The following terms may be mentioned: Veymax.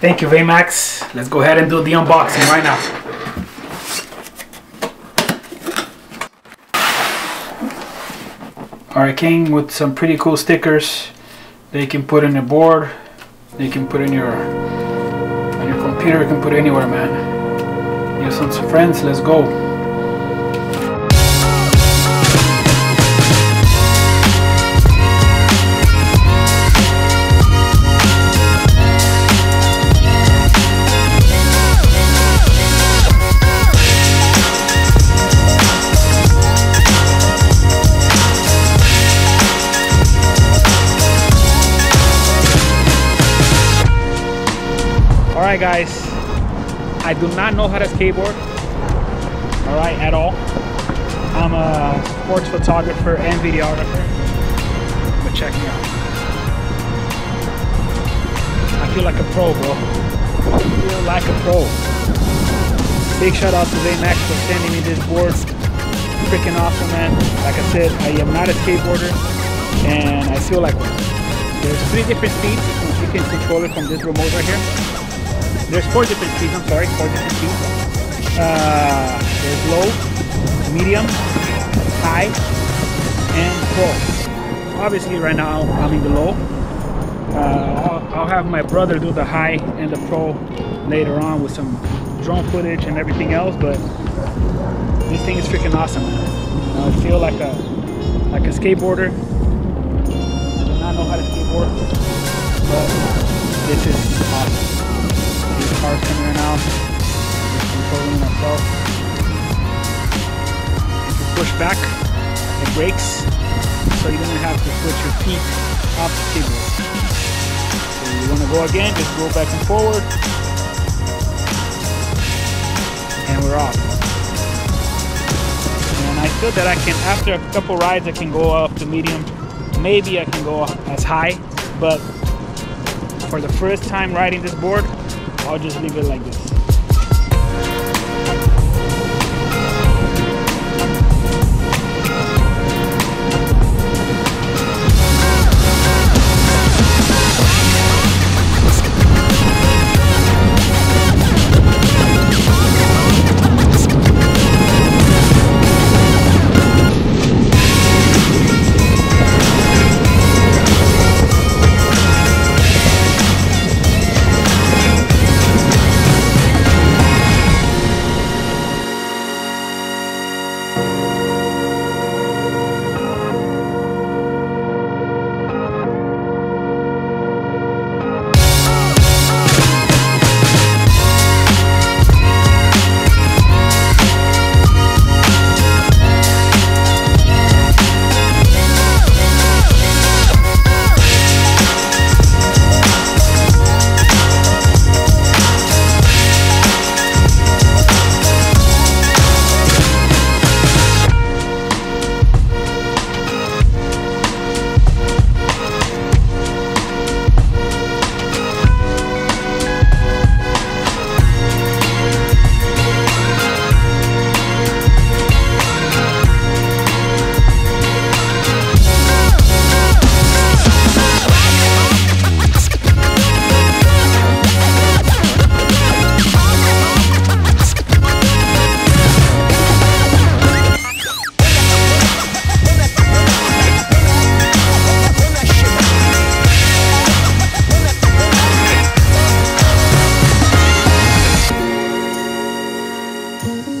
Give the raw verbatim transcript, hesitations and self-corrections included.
Thank you, Veymax. Let's go ahead and do the unboxing right now. All right, came with some pretty cool stickers. They can put in a board. They can put in your on your computer. You can put it anywhere, man. You have some friends. Let's go. Alright guys, I do not know how to skateboard, alright, at all. I'm a sports photographer and videographer, but check me out. I feel like a pro, bro. I feel like a pro. Big shout out to Veymax for sending me this board. Freaking awesome, man. Like I said, I am not a skateboarder, and I feel like one. There's three different speeds. You can control it from this remote right here. There's four different speeds, I'm sorry, four different speeds. Uh, there's low, medium, high, and pro. Obviously right now I'm in the low. Uh, I'll, I'll have my brother do the high and the pro later on with some drone footage and everything else, but this thing is freaking awesome, man. I feel like a, like a skateboarder. I do not know how to skateboard, but this is awesome. Cars coming right now, just controlling myself. If you push back, it breaks, so you don't have to put your feet off the keyboard. So you want to go again, just go back and forward, and we're off. And I feel that I can, after a couple rides, I can go up to medium, maybe I can go as high, but for the first time riding this board, I'll just leave it like this. Thank you.